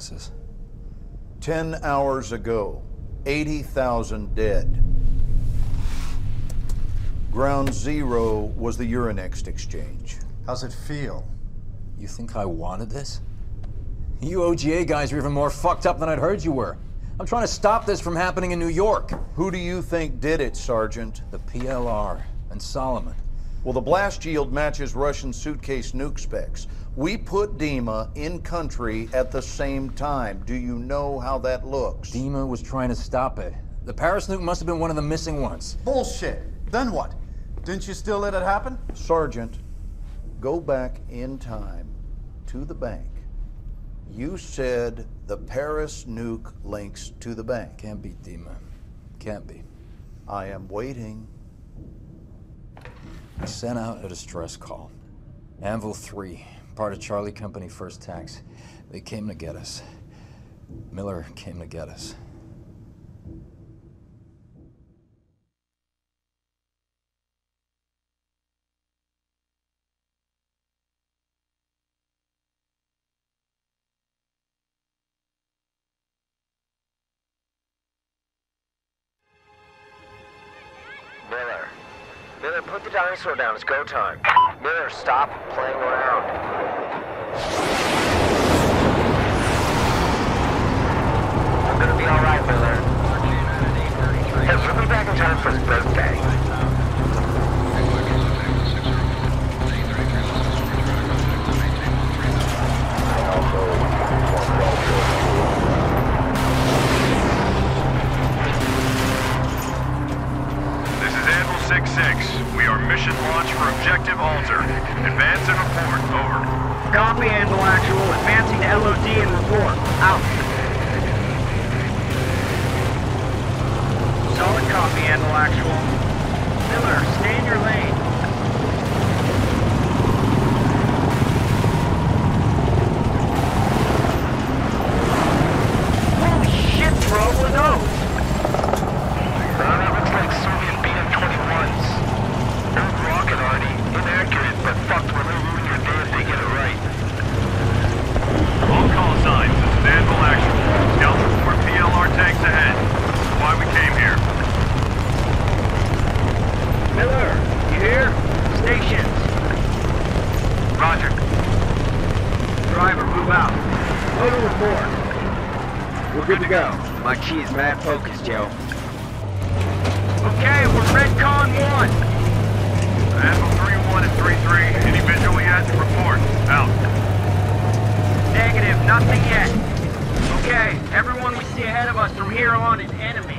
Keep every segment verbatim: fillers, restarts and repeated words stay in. losses. Ten hours ago, eighty thousand dead. Ground zero was the Euronext exchange. How's it feel? You think I wanted this? You O G A guys are even more fucked up than I'd heard you were. I'm trying to stop this from happening in New York. Who do you think did it, Sergeant? The P L R and Solomon. Well, the blast yield matches Russian suitcase nuke specs. We put Dima in country at the same time. Do you know how that looks? Dima was trying to stop it. The Paris nuke must have been one of the missing ones. Bullshit. Then what? Didn't you still let it happen? Sergeant, go back in time to the bank. You said the Paris nuke links to the bank. Can't be, Dima. Can't be. I am waiting. I sent out a distress call. Anvil three, part of Charlie Company First Tax. They came to get us. Miller came to get us. Miller. Miller, put the dinosaur down. It's go time. Miller, stop playing around. We're gonna be all right, Miller. Hey, we'll be back in time for his birthday. We are mission launch for objective Alter. Advance and report, over. Copy, Anvil Actual. Advancing to L O D and report. Out. Solid copy, Anvil Actual. Miller, stay in your lane. Holy shit, bro, we're those. She's mad focused, Joe. Okay, we're Red Con One. Anvil three one and three three, any visual yet? Report. Out. Negative, nothing yet. Okay, everyone we see ahead of us from here on is enemy.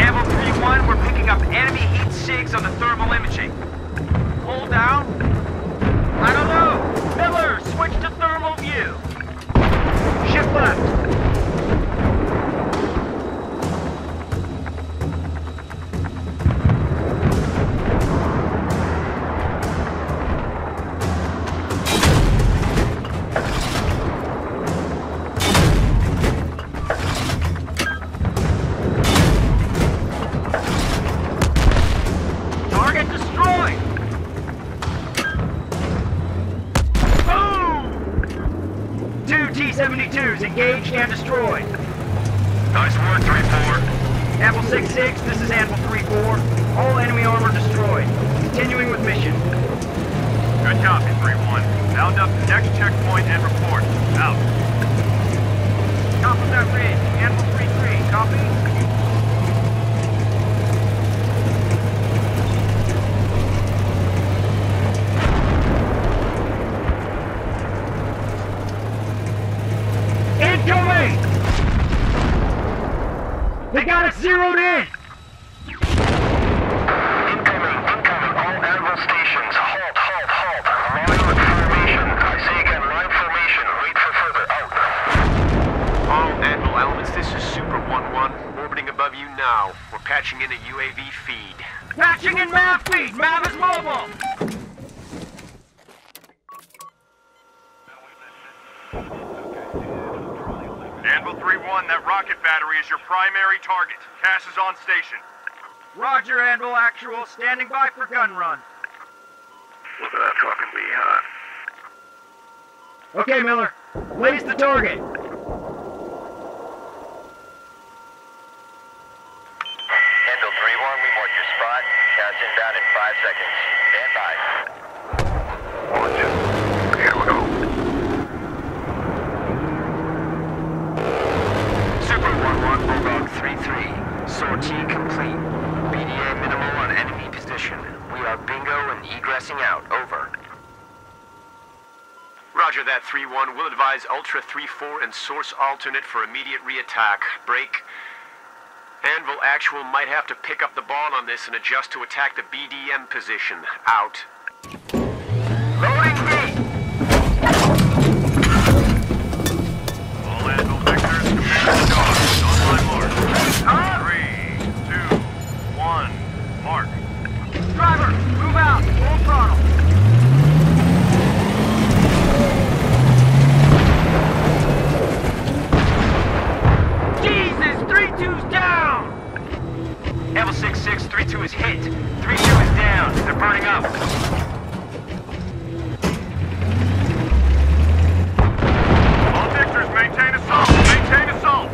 Anvil three one, we're picking up enemy heat sigs on the thermal imaging. Hold down. one six six, this is Anvil three four. All enemy armor destroyed. Continuing with mission. Good copy, three one. Bound up to next checkpoint and report. Out. Top of that ridge, Anvil three three, copy? They got it zeroed in! Incoming, incoming, all Anvil stations. Halt, halt, halt. Line formation. I say again, line formation. Wait for further out. All Anvil elements, this is Super one one. Orbiting above you now. We're patching in a U A V feed. Patching in M A V feed! M A V is mobile! three one, that rocket battery is your primary target. Cass is on station. Roger, Anvil Actual. Standing by for gun run. Look at that talking to me, huh? Okay, Miller. Place the target. Anvil three one, we mark your spot. Cass inbound in five seconds. Stand by. Roger. Here we go. three three, sortie complete. B D M minimal on enemy position. We are bingo and egressing out. Over. Roger that, three one. We'll advise Ultra three four and source alternate for immediate reattack. Break. Anvil Actual might have to pick up the ball on this and adjust to attack the B D M position. Out. three two is hit. three two is down. They're burning up. All victors, maintain assault. Maintain assault.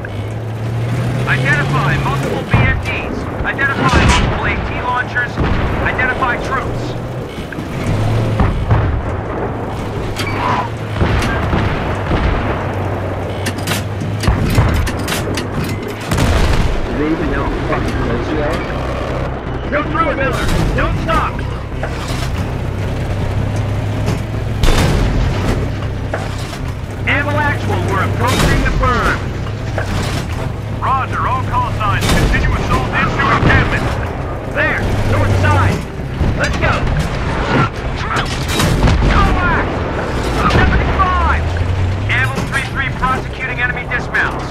Identify multiple B M Ds. Identify multiple AT launchers. Identify troops. Do they even know how fucking close you are? Go through it, Miller! Don't stop! Anvil Actual, we're approaching the berm! Roger, all call signs. Continue assault into encampment! There! North side! Let's go! Go back! seventy-five! Anvil three three prosecuting enemy dismounts.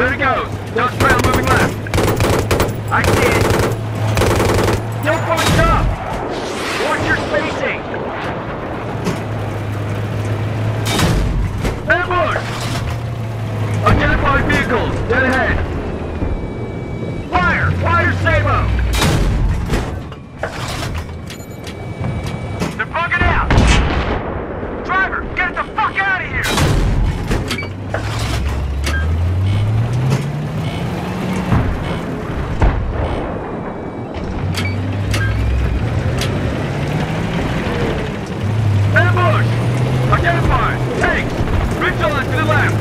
There it goes. Dodge trail moving left. I see it. Still pulling up. Watch your spacing. Onward. Identify vehicles. Dead ahead. Fire. Fire Sabo. They're bugging out! Driver, get the fuck out of here! Ambush! Identify! Take! Ridge on to the left!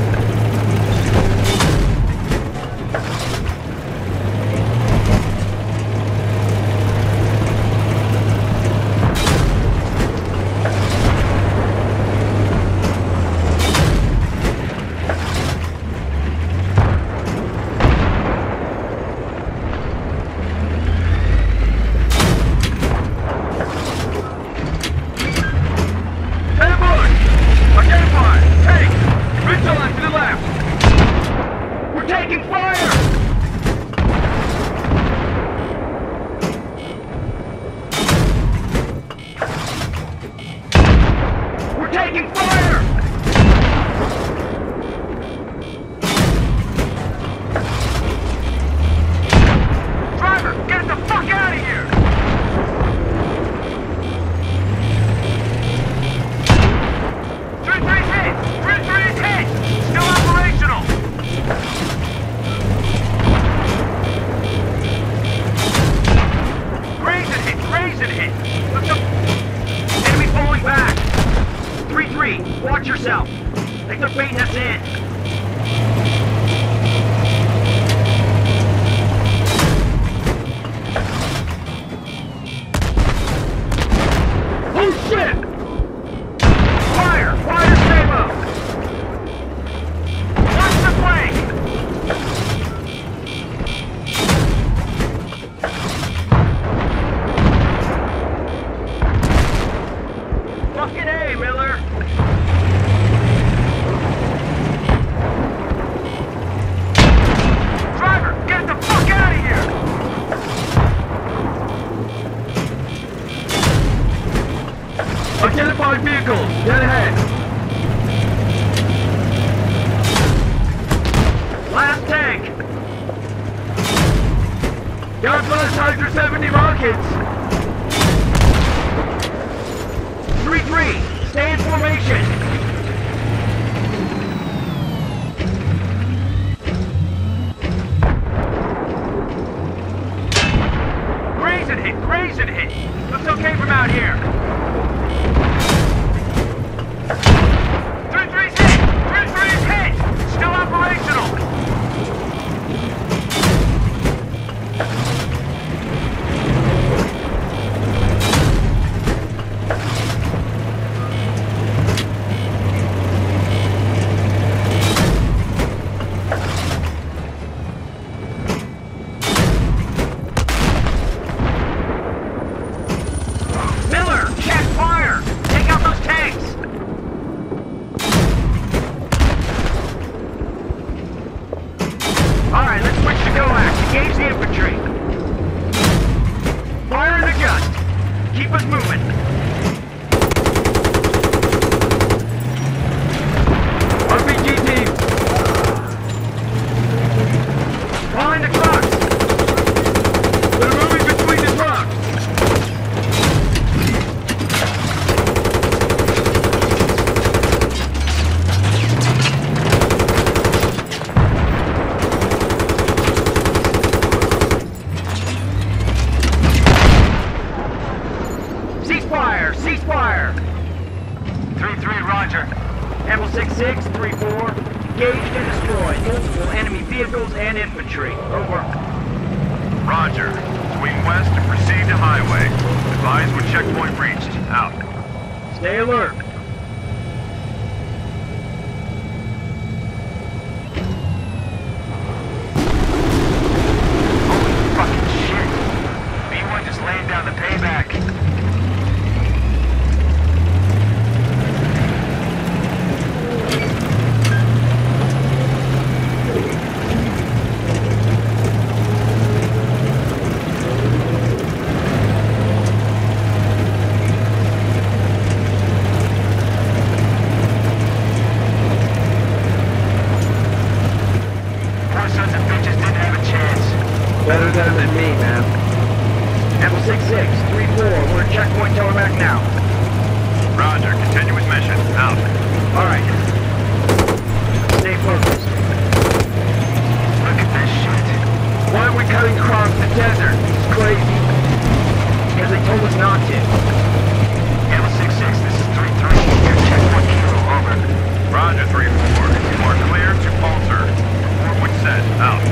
sons of bitches didn't have a chance. Better than, than me, man. M six six three four, we're at checkpoint Telemark now. Roger, continuous mission. Out. Alright. Stay focused. Look at this shit. Why are we cutting across the desert? It's crazy. Because they told us not to. M six six, this is three three. Your checkpoint Kilo, over. Roger, three four. You are clear to alter. Forward set. Out.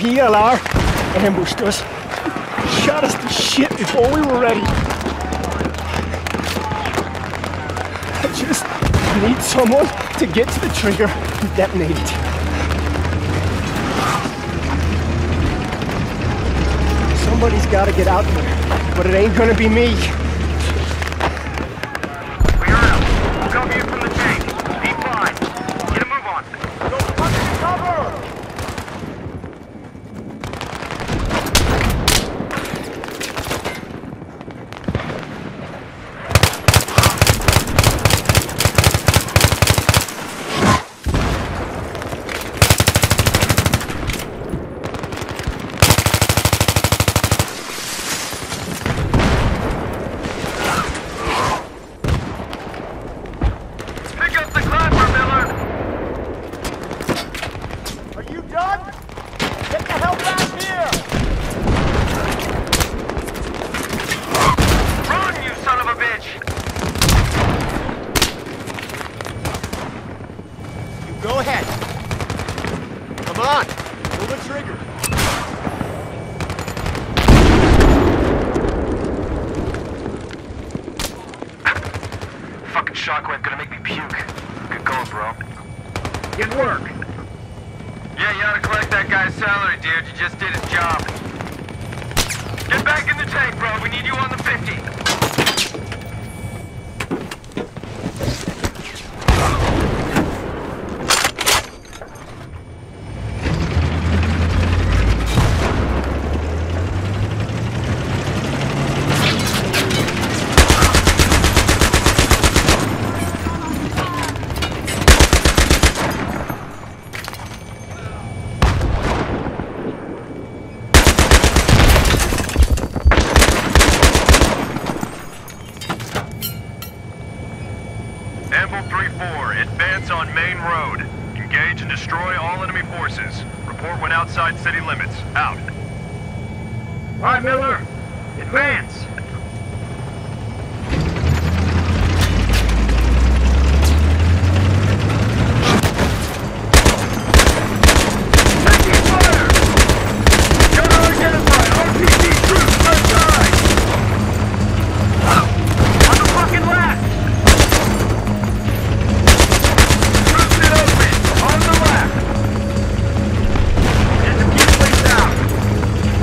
P L R ambushed us, shot us to shit before we were ready. I just need someone to get to the trigger and detonate it. Somebody's got to get out there, but it ain't gonna be me. They're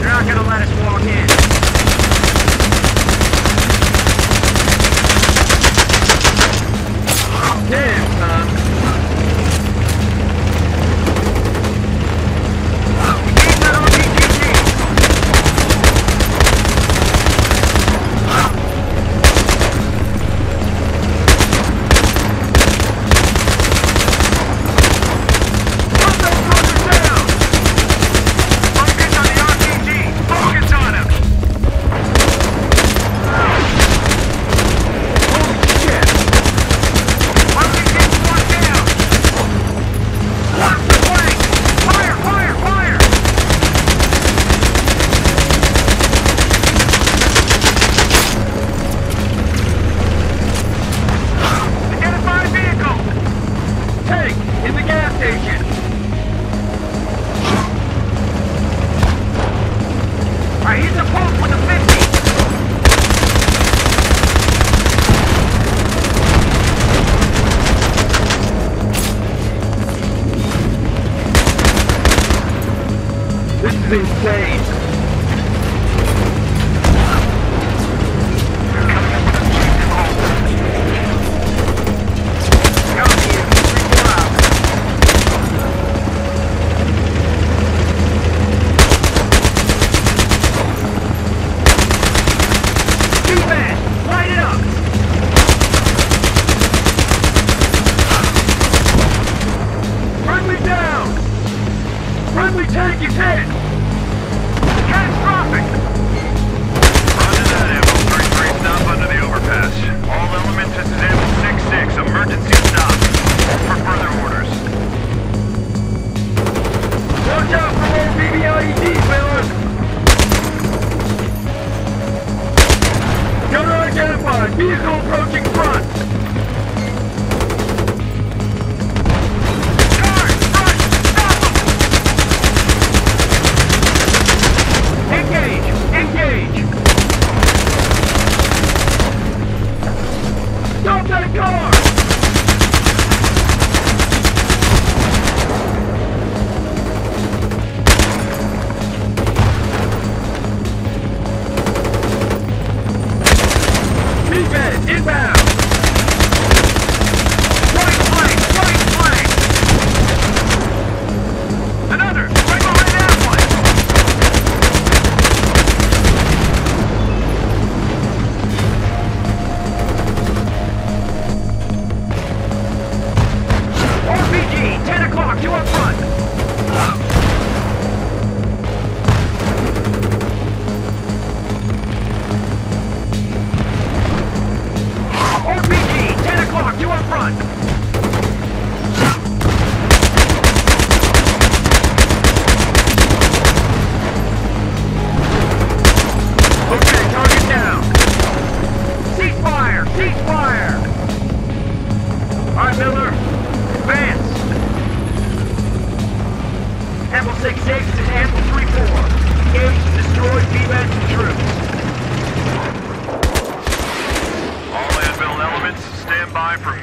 not gonna let us walk in. tank in the gas station. I hit the post with a fifty. This is insane.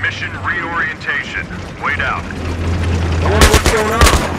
Mission reorientation. Wait out. I wonder what's going on.